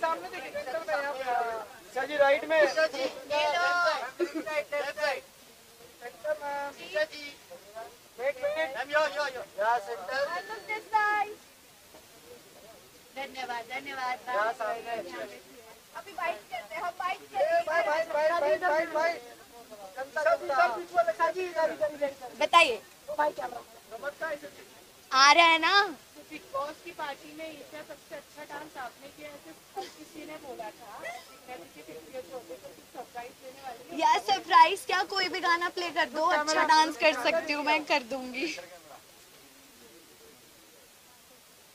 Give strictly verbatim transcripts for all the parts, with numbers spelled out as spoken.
सामने देखिए जी, राइट में धन्यवाद धन्यवाद। अभी बाइक करते हैं, बाइक करते बताइए आ रहा है ना। बिग बॉस की पार्टी में इसका सबसे अच्छा डांस आपने किया है, किसी ने बोला था यार सरप्राइज क्या, कोई भी गाना प्ले कर दो, अच्छा डांस कर सकती हूँ मैं कर दूंगी।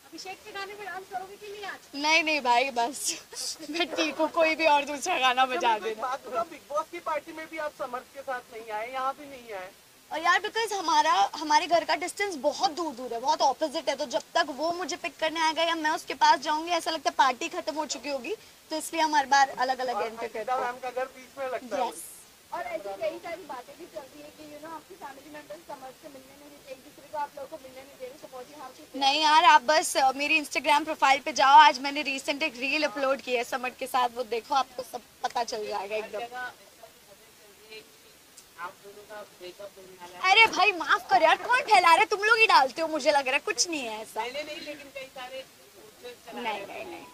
अभिषेक के गाने में डांस करोगे कि नहीं आज? नहीं नहीं भाई बस मैं ठीक हूँ, कोई भी और दूसरा गाना बजा देना। बिग बॉस की पार्टी में भी आप समर्थ के साथ नहीं आए, यहाँ भी नहीं आए, और यार बिकॉज हमारा हमारे घर का डिस्टेंस बहुत दूर दूर है, बहुत ऑपोजिट है, तो जब तक वो मुझे पिक करने आएगा या मैं उसके पास जाऊंगी ऐसा लगता है पार्टी खत्म हो चुकी होगी, तो इसलिए हम हर बार अलग अलग एंटर करते हैं। मैम का घर बीच में लगता है। यस, और ऐसी कई सारी बातें भी चलती है कि यू नो आपकी फैमिली मेंबर्स समझ से मिलने नहीं देते, एक दूसरे को आप लोगों को मिलने नहीं दे रहे, सपोज यहाँ पे नहीं यार आप बस मेरी इंस्टाग्राम प्रोफाइल पे जाओ, आज मैंने रिसेंट एक रील अपलोड की है समर के साथ, वो देखो आपको सब पता चल जाएगा एकदम। अरे भाई माफ कर यार, कौन फैला रहा, तुम लोग ही डालते हो, मुझे लग रहा है कुछ नहीं है ऐसा। नहीं नहीं लेकिन कई सारे नहीं नहीं नहीं।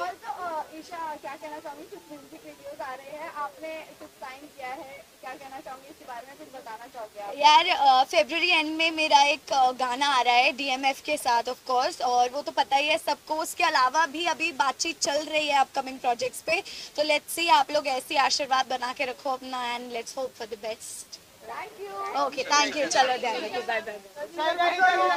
और तो ईशा क्या कहना चाहूंगी, कुछ म्यूजिक वीडियोस आ रहे हैं, आपने कुछ साइन किया है, क्या कहना चाहूंगी इसके बारे में, कुछ बताना चाहोगे? यार फरवरी एंड में मेरा एक गाना आ रहा है डीएमएफ के साथ ऑफ कोर्स, और वो तो पता ही है सबको, उसके अलावा भी अभी बातचीत चल रही है अपकमिंग प्रोजेक्ट्स पे, तो लेट्स सी, आप लोग ऐसी आशीर्वाद बना के रखो अपना and let's hope for the best. Thank you. Okay thank you, चलो बाय बाय।